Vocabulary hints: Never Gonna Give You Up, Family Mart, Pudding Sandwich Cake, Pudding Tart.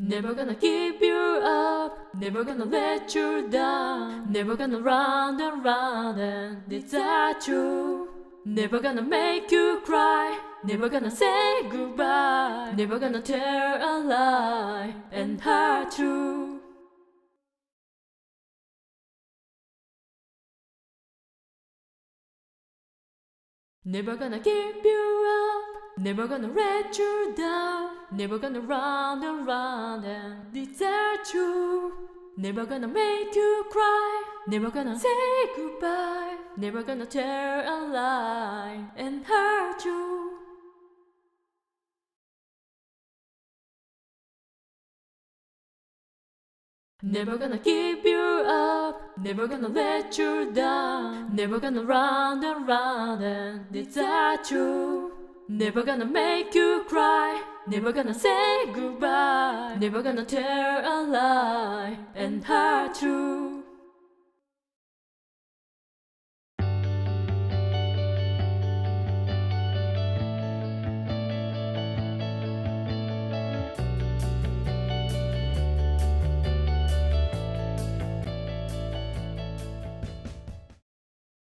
Never gonna give you up, never gonna let you down, never gonna round and round and desert you. Never gonna make you cry, never gonna say goodbye, never gonna tear a lie and hurt you. Never gonna give you up, never gonna let you down, never gonna round and round and desert you. Never gonna make you cry, never gonna say goodbye, never gonna tear a lie and hurt you. Never gonna give you up, never gonna let you down, never gonna round and round and desert you. Never gonna make you cry, never gonna say goodbye, never gonna tear a lie and hurt you.